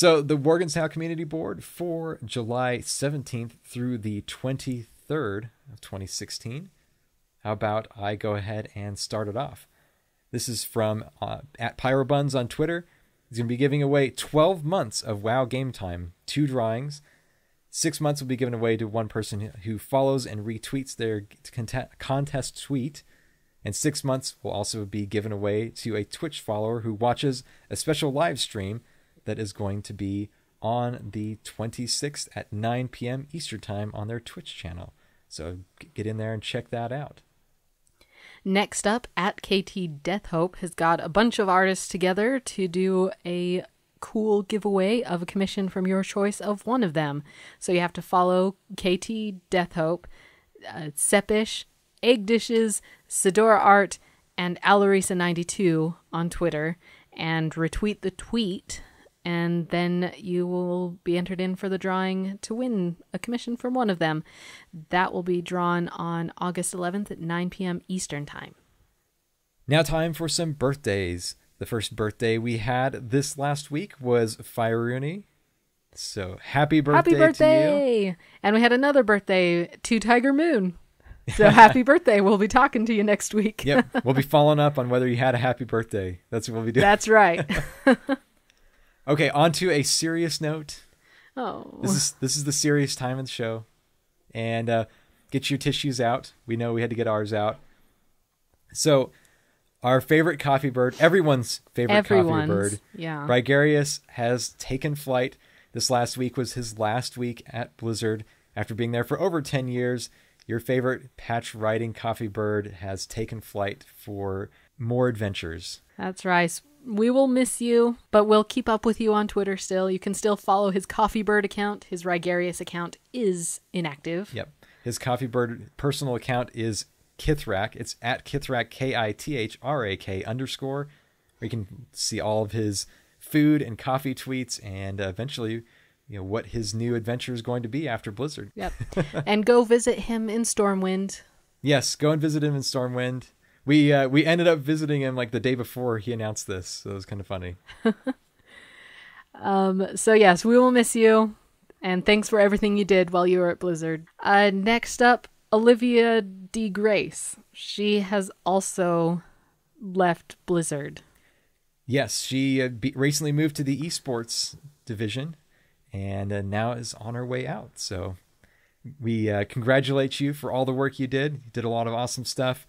So the Worgen's Howl Community Board for July 17th through the 23rd of 2016. How about I go ahead and start it off? This is from at PyroBuns on Twitter. He's going to be giving away 12 months of WoW game time, 2 drawings. 6 months will be given away to one person who follows and retweets their contest tweet. And 6 months will also be given away to a Twitch follower who watches a special live stream that is going to be on the 26th at 9 p.m. Eastern Time on their Twitch channel. So get in there and check that out. Next up, at KT Death Hope has got a bunch of artists together to do a cool giveaway of a commission from your choice of one of them. So you have to follow KT Death Hope, Sepish, Egg Dishes, Sidora Art, and Alarisa92 on Twitter, and retweet the tweet, and then you will be entered in for the drawing to win a commission from one of them. That will be drawn on August 11th at 9 p.m. Eastern Time. Now time for some birthdays. The first birthday we had this last week was Fyreuni. So happy birthday to you. And we had another birthday to Tiger Moon. So happy birthday. We'll be talking to you next week. Yep. We'll be following up on whether you had a happy birthday. That's what we'll be doing. That's right. Okay, on to a serious note. Oh. This is the serious time of the show. And get your tissues out. We know we had to get ours out. So our favorite coffee bird, everyone's favorite coffee bird, yeah, Rygarius, has taken flight. This last week was his last week at Blizzard. After being there for over 10 years, your favorite patch riding coffee bird has taken flight for more adventures. That's right. We will miss you, but we'll keep up with you on Twitter still. You can still follow his Coffee Bird account. His Rygarius account is inactive. Yep. His Coffee Bird personal account is Kithrak. It's at Kithrak, K-I-T-H-R-A-K_. Where you can see all of his food and coffee tweets and eventually, you know, what his new adventure is going to be after Blizzard. Yep. And go visit him in Stormwind. Yes, go and visit him in Stormwind. We ended up visiting him like the day before he announced this, so it was kind of funny. So yes, we will miss you, and thanks for everything you did while you were at Blizzard. Next up, Olivia DeGrace. She has also left Blizzard. Yes, she recently moved to the esports division, and now is on her way out. So we congratulate you for all the work you did. You did a lot of awesome stuff,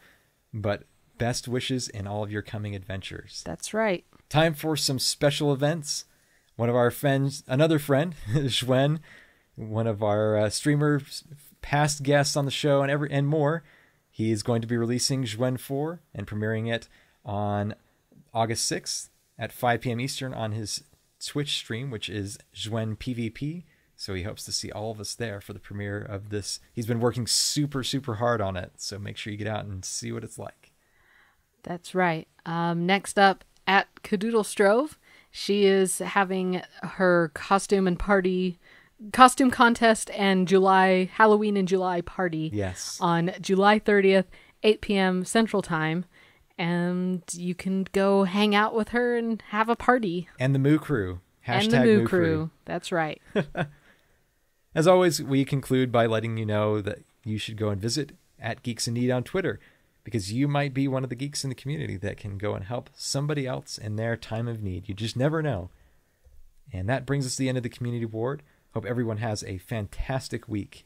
but best wishes in all of your coming adventures. That's right. Time for some special events. One of our friends, another friend, Xuen, one of our streamers, past guests on the show and more, he is going to be releasing Xuen 4 and premiering it on August 6th at 5 p.m. Eastern on his Twitch stream, which is Xuen PVP. So he hopes to see all of us there for the premiere of this. He's been working super, super hard on it. So make sure you get out and see what it's like. That's right. Next up, at Kadoodlestrove, she is having her costume contest and Halloween in July party. Yes. On July 30th, 8 p.m. Central Time. And you can go hang out with her and have a party. And the Moo Crew. # and the Moo Crew. That's right. As always, we conclude by letting you know that you should go and visit at Geeks in Need on Twitter, because you might be one of the geeks in the community that can go and help somebody else in their time of need. You just never know. And that brings us to the end of the community board. Hope everyone has a fantastic week.